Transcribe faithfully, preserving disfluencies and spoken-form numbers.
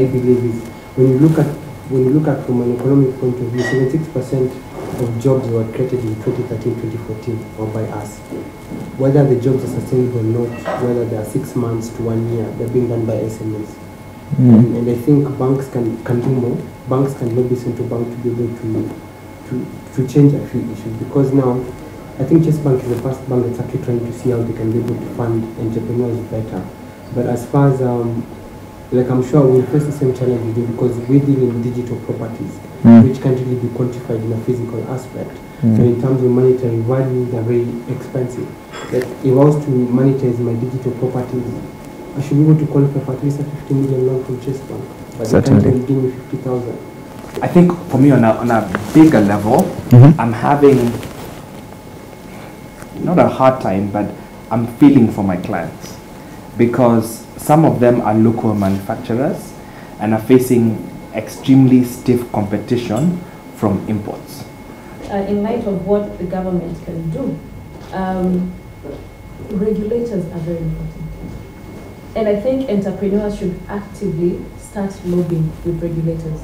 I believe is when you look at when you look at from an economic point of view, seventy-six percent of jobs were created in twenty thirteen, twenty fourteen or by us. Whether the jobs are sustainable or not, whether they are six months to one year, they're being done by S M Es. Mm. And, and I think banks can, can do more. Banks can lobby central bank to be able to, to, to change a few issues, because now I think Chase Bank is the first bank that's actually trying to see how they can be able to fund entrepreneurs better. But as far as, um, like I'm sure we'll face the same challenge we do, because we deal in digital properties, mm. which can't really be quantified in a physical aspect. Mm. So in terms of monetary value, they're very expensive. Like if I was to monetize my digital properties, I should be able to qualify for at least a fifty million loan from Chase Bank. But certainly. They can't give me fifty thousand. I think for me on a, on a bigger level, mm-hmm. I'm having not a hard time, but I'm feeling for my clients, because some of them are local manufacturers and are facing extremely stiff competition from imports. Uh, in light of what the government can do, um, regulators are very important. And I think entrepreneurs should actively start lobbying with regulators.